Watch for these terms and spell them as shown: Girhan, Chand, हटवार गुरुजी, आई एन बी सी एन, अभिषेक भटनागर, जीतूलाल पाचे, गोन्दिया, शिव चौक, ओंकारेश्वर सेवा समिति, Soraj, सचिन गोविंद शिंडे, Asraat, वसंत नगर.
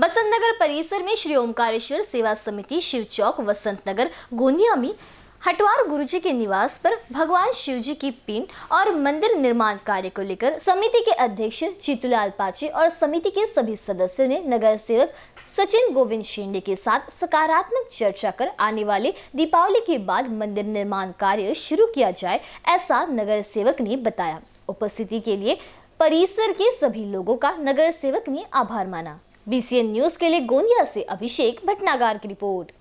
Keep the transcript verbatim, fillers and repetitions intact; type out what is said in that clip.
बसंत नगर परिसर में श्री ओंकारेश्वर सेवा समिति शिव चौक वसंत नगर गोन्दिया में हटवार गुरुजी के निवास पर भगवान शिवजी की पिंड और मंदिर निर्माण कार्य को लेकर समिति के अध्यक्ष जीतूलाल पाचे और समिति के सभी सदस्यों ने नगर सेवक सचिन गोविंद शिंडे के साथ सकारात्मक चर्चा कर आने वाले दीपावली के बाद मंदिर निर्माण कार्य शुरू किया जाए, ऐसा नगर सेवक ने बताया। उपस्थिति के लिए परिसर के सभी लोगों का नगर सेवक ने आभार माना। आई एन बी सी एन news के लिए गोंदिया से अभिषेक भटनागर की रिपोर्ट।